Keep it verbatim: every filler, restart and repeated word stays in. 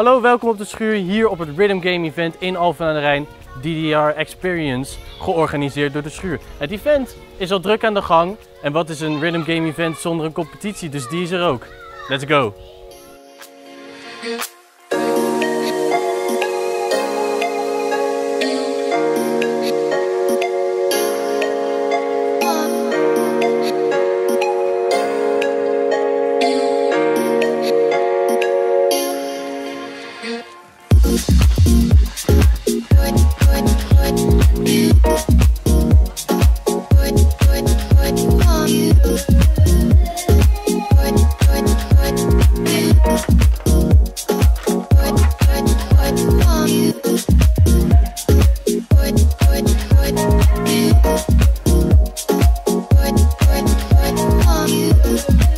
Hallo, welkom op de Schuur hier op het Rhythm Game Event in Alphen aan de Rijn, D D R Experience, georganiseerd door de Schuur. Het event is al druk aan de gang en wat is een Rhythm Game Event zonder een competitie, dus die is er ook. Let's go! We'll be right back.